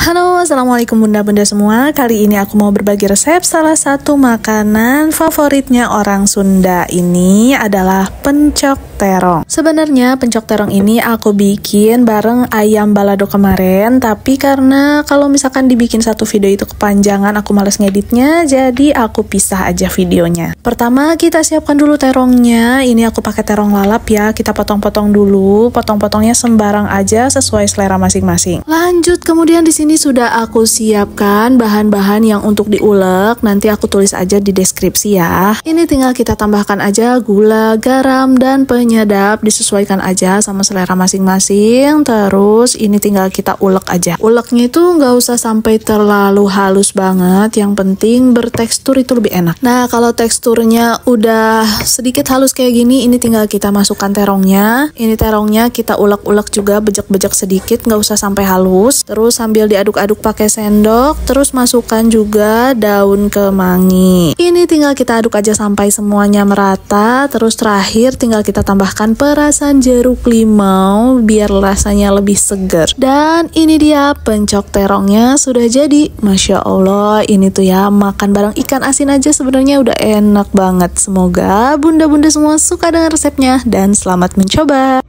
Halo, assalamualaikum bunda-bunda semua. Kali ini aku mau berbagi resep salah satu makanan favoritnya orang Sunda ini adalah pencok terong. Sebenarnya pencok terong ini aku bikin bareng ayam balado kemarin, tapi karena kalau misalkan dibikin satu video itu kepanjangan, aku males ngeditnya, jadi aku pisah aja videonya. Pertama kita siapkan dulu terongnya. Ini aku pakai terong lalap ya, kita potong-potong dulu, potong-potongnya sembarang aja sesuai selera masing-masing. Lanjut, kemudian di sini ini sudah aku siapkan bahan-bahan yang untuk diulek, nanti aku tulis aja di deskripsi ya. Ini tinggal kita tambahkan aja gula, garam, dan penyedap, disesuaikan aja sama selera masing-masing. Terus ini tinggal kita ulek aja. Uleknya itu nggak usah sampai terlalu halus banget, yang penting bertekstur itu lebih enak. Nah, kalau teksturnya udah sedikit halus kayak gini, ini tinggal kita masukkan terongnya. Ini terongnya kita ulek-ulek juga, bejek-bejek sedikit, nggak usah sampai halus. Terus sambil diaduk-aduk pakai sendok, terus masukkan juga daun kemangi. Ini tinggal kita aduk aja sampai semuanya merata. Terus terakhir tinggal kita tambahkan perasan jeruk limau biar rasanya lebih seger. Dan ini dia pencok terongnya sudah jadi. Masya Allah, ini tuh ya makan bareng ikan asin aja sebenarnya udah enak banget. Semoga bunda-bunda semua suka dengan resepnya dan selamat mencoba.